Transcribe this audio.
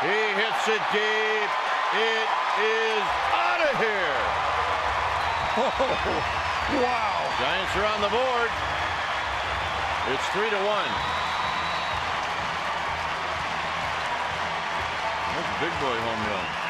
He hits it deep. It is out of here. Oh, wow. Giants are on the board. It's 3-1. That's a big boy home run.